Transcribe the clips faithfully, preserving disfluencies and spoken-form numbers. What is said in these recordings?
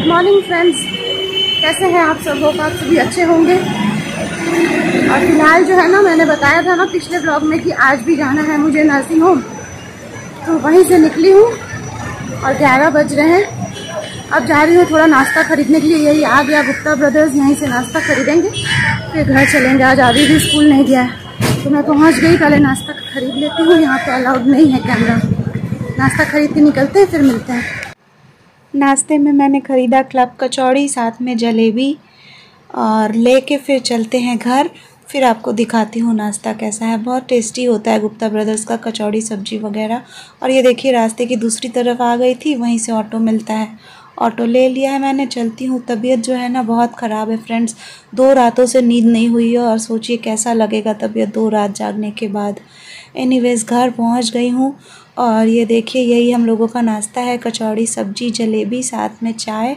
Good morning friends, कैसे हैं आप सब? होप आप सभी अच्छे होंगे। और फिलहाल जो है ना, मैंने बताया था ना पिछले ब्लॉग में कि आज भी जाना है मुझे नर्सिंग होम, तो वहीं से निकली हूँ और ग्यारह बज रहे हैं। अब जा रही हूँ थोड़ा नाश्ता खरीदने के लिए। यही आ गया गुप्ता ब्रदर्स, यहीं से नाश्ता खरीदेंगे फिर घर चलेंगे। आज अभी भी स्कूल नहीं गया है तो मैं पहुँच गई, पहले नाश्ता खरीद लेती हूँ। यहाँ पर अलाउड नहीं है कैमरा। नाश्ता खरीद के निकलते हैं, फिर मिलते हैं। नाश्ते में मैंने ख़रीदा क्लब कचौड़ी, साथ में जलेबी, और लेके फिर चलते हैं घर। फिर आपको दिखाती हूँ नाश्ता कैसा है। बहुत टेस्टी होता है गुप्ता ब्रदर्स का कचौड़ी, सब्जी वगैरह। और ये देखिए रास्ते की दूसरी तरफ आ गई थी, वहीं से ऑटो मिलता है, ऑटो ले लिया है मैंने। चलती हूँ। तबीयत जो है ना बहुत ख़राब है फ्रेंड्स, दो रातों से नींद नहीं हुई है और सोचिए कैसा लगेगा तबीयत दो रात जागने के बाद। एनीवेज घर पहुँच गई हूँ और ये देखिए यही हम लोगों का नाश्ता है, कचौड़ी, सब्जी, जलेबी, साथ में चाय।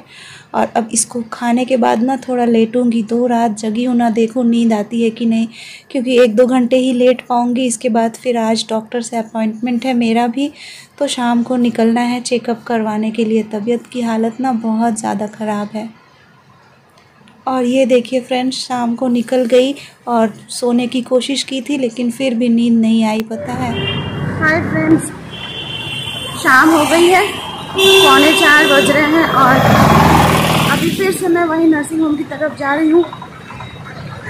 और अब इसको खाने के बाद ना थोड़ा लेटूंगी। दो रात जगी हूँ ना, देखो नींद आती है कि नहीं, क्योंकि एक दो घंटे ही लेट पाऊँगी। इसके बाद फिर आज डॉक्टर से अपॉइंटमेंट है मेरा भी, तो शाम को निकलना है चेकअप करवाने के लिए। तबीयत की हालत ना बहुत ज़्यादा ख़राब है। और ये देखिए फ्रेंड्स, शाम को निकल गई और सोने की कोशिश की थी लेकिन फिर भी नींद नहीं आई, पता है। हाय फ्रेंड्स, शाम हो गई है, पौने चार बज रहे हैं और अभी फिर से मैं वही नर्सिंग होम की तरफ जा रही हूँ।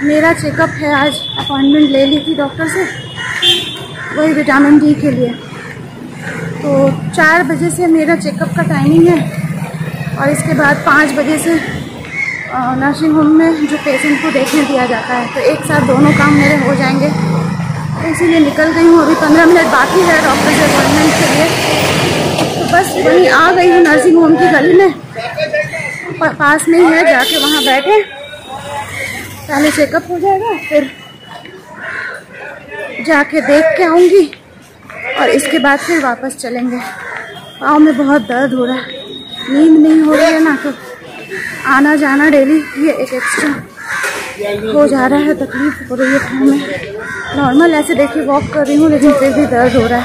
मेरा चेकअप है आज, अपॉइंटमेंट ले ली थी डॉक्टर से, वही विटामिन डी के लिए। तो चार बजे से मेरा चेकअप का टाइमिंग है और इसके बाद पाँच बजे से नर्सिंग होम में जो पेशेंट को देखने दिया जाता है, तो एक साथ दोनों काम मेरे हो जाएंगे, तो इसीलिए निकल गई हूँ। अभी पंद्रह मिनट बाकी है डॉक्टर से अपॉइंटमेंट के लिए, तो बस वहीं आ गई हूँ नर्सिंग होम की गली में, पास में ही है, जाके वहाँ बैठे पहले चेकअप हो जाएगा, फिर जाके देख के आऊँगी और इसके बाद फिर वापस चलेंगे। पाँव में बहुत दर्द हो रहा है, नींद नहीं हो रही है ना, तो आना जाना डेली ये एक एक्स्ट्रा हो जा रहा है, तकलीफ हो रही है पाँव में। नॉर्मल ऐसे देखिए वॉक कर रही हूँ लेकिन फिर भी दर्द हो रहा है।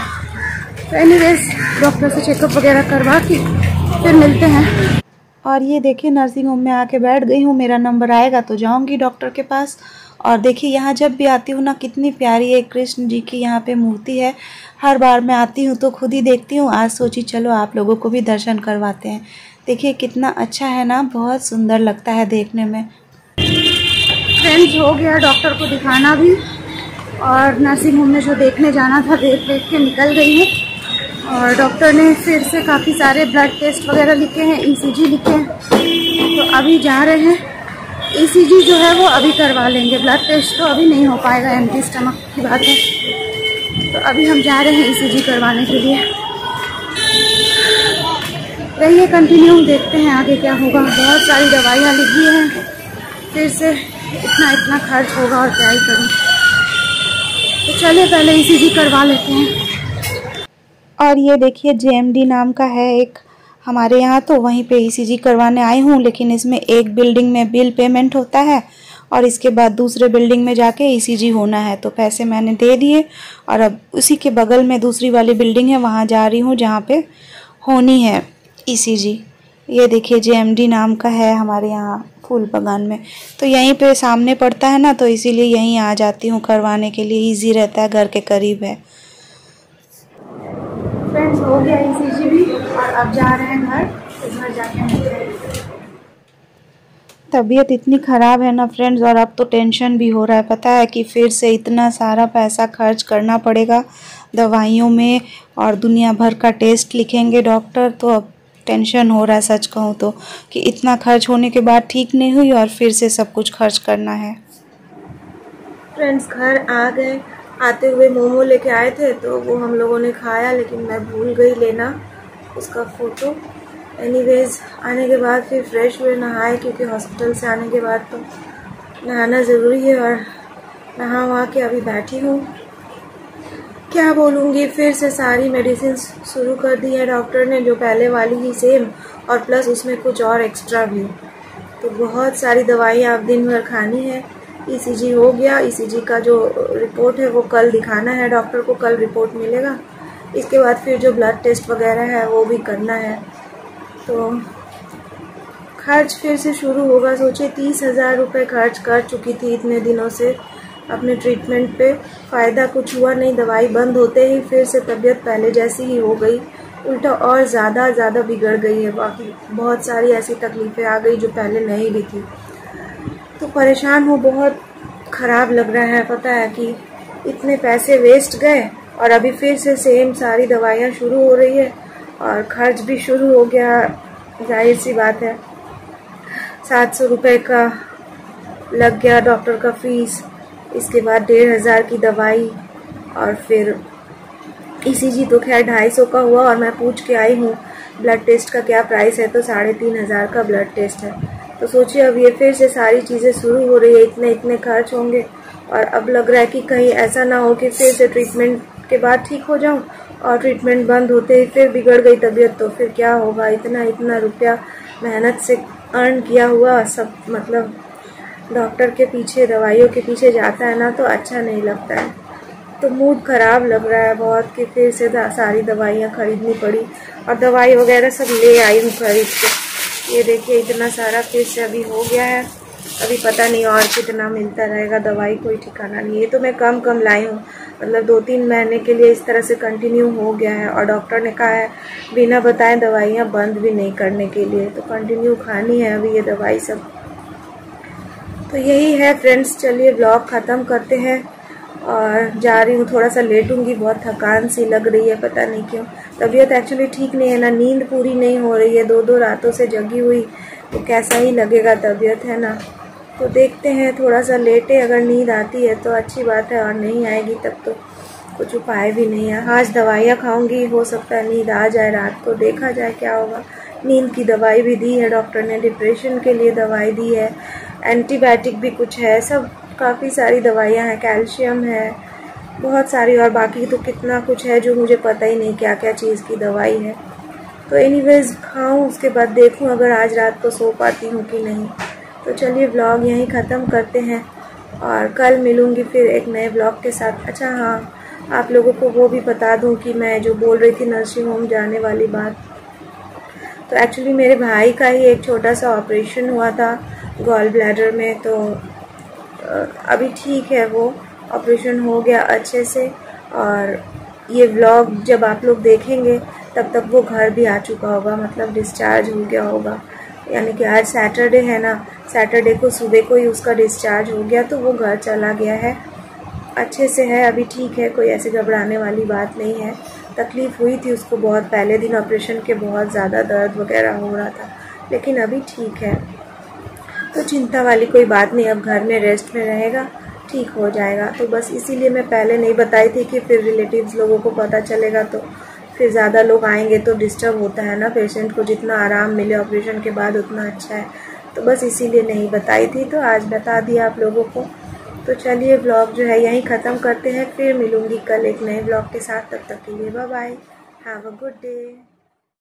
तो एनीवेज डॉक्टर से चेकअप वगैरह करवा के फिर मिलते हैं। और ये देखिए नर्सिंग होम में आके बैठ गई हूँ। मेरा नंबर आएगा तो जाऊँगी डॉक्टर के पास। और देखिए यहाँ जब भी आती हूँ ना, कितनी प्यारी एक कृष्ण जी की यहाँ पे मूर्ति है। हर बार मैं आती हूँ तो खुद ही देखती हूँ, आज सोची चलो आप लोगों को भी दर्शन करवाते हैं। देखिए कितना अच्छा है ना, बहुत सुंदर लगता है देखने में। फ्रेंड्स हो गया डॉक्टर को दिखाना भी, और नर्सिंग होम में जो देखने जाना था देख देख के निकल गई है। और डॉक्टर ने फिर से काफ़ी सारे ब्लड टेस्ट वगैरह लिखे हैं, ई सी जी लिखे हैं, तो अभी जा रहे हैं। ई सी जी जो है वो अभी करवा लेंगे, ब्लड टेस्ट तो अभी नहीं हो पाएगा, एम्प्टी स्टमक की बात है। तो अभी हम जा रहे हैं ई सी जी करवाने के लिए। रहिए कंटिन्यू, देखते हैं आगे क्या होगा। बहुत सारी दवाइयाँ लिखी हैं, फिर से इतना इतना खर्च होगा और क्या ही करूँ। तो चलिए पहले ई सी जी करवा लेते हैं। और ये देखिए जे एम डी नाम का है एक हमारे यहाँ, तो वहीं पे ई सी जी करवाने आई हूँ। लेकिन इसमें एक बिल्डिंग में बिल पेमेंट होता है और इसके बाद दूसरे बिल्डिंग में जाके ई सी जी होना है, तो पैसे मैंने दे दिए। और अब उसी के बगल में दूसरी वाली बिल्डिंग है, वहाँ जा रही हूँ जहाँ पे होनी है ई सी जी। ये देखिए जे एम डी नाम का है हमारे यहाँ फूल बगान में, तो यहीं पे सामने पड़ता है ना, तो इसीलिए यहीं आ जाती हूँ करवाने के लिए। ईजी रहता है, घर के करीब है। फ्रेंड्स हो गया ई सी जी भी और अब जा रहे हैं घर, तो घर जाके मिलते हैं। तबीयत इतनी ख़राब है ना फ्रेंड्स, और अब तो टेंशन भी हो रहा है, पता है कि फिर से इतना सारा पैसा खर्च करना पड़ेगा दवाइयों में, और दुनिया भर का टेस्ट लिखेंगे डॉक्टर। तो अब टेंशन हो रहा है, सच कहूँ तो, कि इतना खर्च होने के बाद ठीक नहीं हुई और फिर से सब कुछ खर्च करना है। फ्रेंड्स घर आ गए, आते हुए मोमो लेके आए थे तो वो हम लोगों ने खाया, लेकिन मैं भूल गई लेना उसका फ़ोटो। एनीवेज आने के बाद फिर फ्रेश हुए, नहाए, क्योंकि हॉस्पिटल से आने के बाद तो नहाना ज़रूरी है। और नहा वहा के अभी बैठी हूँ, क्या बोलूँगी, फिर से सारी मेडिसिन शुरू कर दी है डॉक्टर ने, जो पहले वाली ही सेम और प्लस उसमें कुछ और एक्स्ट्रा भी। तो बहुत सारी दवाइयाँ आप दिन भर खानी है। ई सी जी हो गया, ई सी जी का जो रिपोर्ट है वो कल दिखाना है डॉक्टर को, कल रिपोर्ट मिलेगा। इसके बाद फिर जो ब्लड टेस्ट वगैरह है वो भी करना है। तो खर्च फिर से शुरू होगा। सोचे तीस हज़ार रुपये खर्च कर चुकी थी इतने दिनों से अपने ट्रीटमेंट पे, फ़ायदा कुछ हुआ नहीं। दवाई बंद होते ही फिर से तबीयत पहले जैसी ही हो गई, उल्टा और ज़्यादा ज़्यादा बिगड़ गई है। बाकी बहुत सारी ऐसी तकलीफ़ें आ गई जो पहले नहीं भी थी। तो परेशान हूँ, बहुत ख़राब लग रहा है। पता है कि इतने पैसे वेस्ट गए और अभी फिर से सेम सारी दवाइयाँ शुरू हो रही है और ख़र्च भी शुरू हो गया। जाहिर सी बात है, सात सौ रुपये का लग गया डॉक्टर का फीस, इसके बाद डेढ़ हज़ार की दवाई, और फिर ईसीजी तो खैर ढाई सौ का हुआ। और मैं पूछ के आई हूँ ब्लड टेस्ट का क्या प्राइस है, तो साढ़े तीन हज़ार का ब्लड टेस्ट है। तो सोचिए अब ये फिर से सारी चीज़ें शुरू हो रही है, इतने इतने खर्च होंगे। और अब लग रहा है कि कहीं ऐसा ना हो कि फिर से ट्रीटमेंट के बाद ठीक हो जाऊँ और ट्रीटमेंट बंद होते ही फिर बिगड़ गई तबीयत, तो फिर क्या होगा। इतना इतना रुपया मेहनत से अर्न किया हुआ सब मतलब डॉक्टर के पीछे, दवाइयों के पीछे जाता है ना, तो अच्छा नहीं लगता है। तो मूड ख़राब लग रहा है बहुत कि फिर से सारी दवाइयाँ ख़रीदनी पड़ी। और दवाई वगैरह सब ले आई हूँ खरीद के। ये देखिए इतना सारा फिर से अभी हो गया है। अभी पता नहीं और कितना मिलता रहेगा दवाई, कोई ठिकाना नहीं। ये तो मैं कम कम लाई हूँ, मतलब दो तीन महीने के लिए इस तरह से कंटिन्यू हो गया है। और डॉक्टर ने कहा है बिना बताए दवाइयाँ बंद भी नहीं करने के लिए, तो कंटिन्यू खानी है अभी ये दवाई सब। तो यही है फ्रेंड्स, चलिए ब्लॉग ख़त्म करते हैं। और जा रही हूँ, थोड़ा सा लेटूंगी, बहुत थकान सी लग रही है, पता नहीं क्यों। तबीयत एक्चुअली ठीक नहीं है ना, नींद पूरी नहीं हो रही है, दो दो रातों से जगी हुई, तो कैसा ही लगेगा तबीयत, है ना। तो देखते हैं, थोड़ा सा लेटे, अगर नींद आती है तो अच्छी बात है, और नहीं आएगी तब तो कुछ उपाय भी नहीं है। आज दवाइयाँ खाऊंगी, हो सकता है नींद आ जाए रात को, देखा जाए क्या होगा। नींद की दवाई भी दी है डॉक्टर ने, डिप्रेशन के लिए दवाई दी है, एंटीबायोटिक भी कुछ है, सब काफ़ी सारी दवाइयाँ हैं, कैल्शियम है बहुत सारी, और बाकी तो कितना कुछ है जो मुझे पता ही नहीं क्या क्या चीज़ की दवाई है। तो एनीवेज खाऊं, उसके बाद देखूं अगर आज रात को सो पाती हूँ कि नहीं। तो चलिए ब्लॉग यहीं ख़त्म करते हैं और कल मिलूँगी फिर एक नए ब्लॉग के साथ। अच्छा हाँ, आप लोगों को वो भी बता दूँ कि मैं जो बोल रही थी नर्सिंग होम जाने वाली बात, तो एक्चुअली मेरे भाई का ही एक छोटा सा ऑपरेशन हुआ था गॉल ब्लैडर में। तो अभी ठीक है, वो ऑपरेशन हो गया अच्छे से। और ये व्लॉग जब आप लोग देखेंगे तब तक वो घर भी आ चुका होगा, मतलब डिस्चार्ज हो गया होगा। यानी कि आज सैटरडे है ना, सैटरडे को सुबह को ही उसका डिस्चार्ज हो गया, तो वो घर चला गया है, अच्छे से है अभी, ठीक है, कोई ऐसे घबराने वाली बात नहीं है। तकलीफ़ हुई थी उसको बहुत, पहले दिन ऑपरेशन के बहुत ज़्यादा दर्द वगैरह हो रहा था, लेकिन अभी ठीक है। तो चिंता वाली कोई बात नहीं, अब घर में रेस्ट में रहेगा, ठीक हो जाएगा। तो बस इसीलिए मैं पहले नहीं बताई थी कि फिर रिलेटिव्स लोगों को पता चलेगा तो फिर ज़्यादा लोग आएंगे तो डिस्टर्ब होता है ना पेशेंट को, जितना आराम मिले ऑपरेशन के बाद उतना अच्छा है। तो बस इसीलिए नहीं बताई थी, तो आज बता दिया आप लोगों को। तो चलिए ब्लॉग जो है यहीं ख़त्म करते हैं, फिर मिलूँगी कल एक नए ब्लॉग के साथ। तब तक के लिए bye bye, have a good day.